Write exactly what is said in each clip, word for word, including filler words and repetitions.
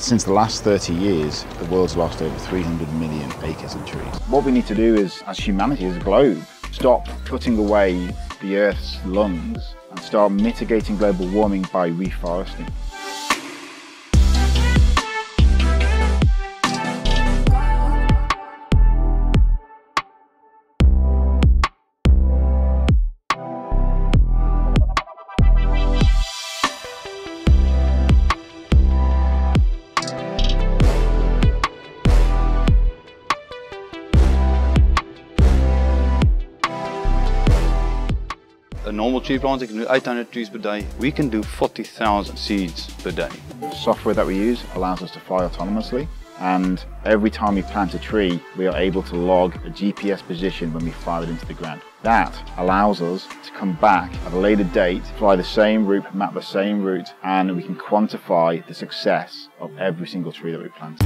Since the last thirty years, the world's lost over three hundred million acres of trees. What we need to do is, as humanity, as a globe, stop putting away the Earth's lungs and start mitigating global warming by reforesting. A normal tree planter can do eight hundred trees per day. We can do forty thousand seeds per day. The software that we use allows us to fly autonomously, and every time we plant a tree, we are able to log a G P S position when we fly it into the ground. That allows us to come back at a later date, fly the same route, map the same route, and we can quantify the success of every single tree that we plant.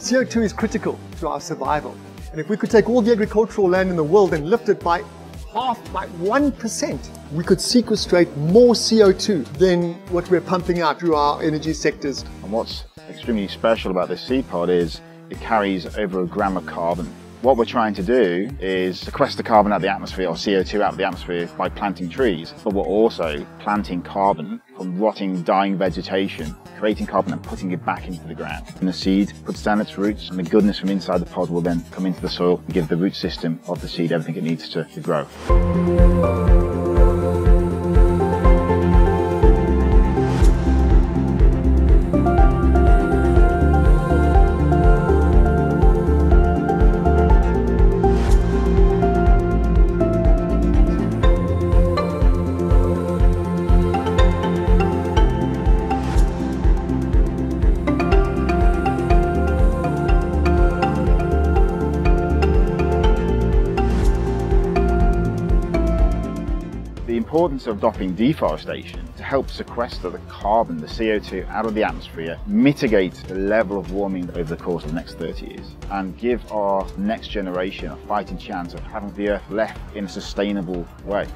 C O two is critical to our survival, and if we could take all the agricultural land in the world and lift it by half, by one percent, we could sequestrate more C O two than what we're pumping out through our energy sectors. And what's extremely special about this seed pod is it carries over a gram of carbon. What we're trying to do is sequester carbon out of the atmosphere, or C O two out of the atmosphere, by planting trees, but we're also planting carbon from rotting, dying vegetation, creating carbon and putting it back into the ground. And the seed puts down its roots, and the goodness from inside the pod will then come into the soil and give the root system of the seed everything it needs to, to grow. The importance of stopping deforestation to help sequester the carbon, the C O two out of the atmosphere, mitigate the level of warming over the course of the next thirty years, and give our next generation a fighting chance of having the Earth left in a sustainable way.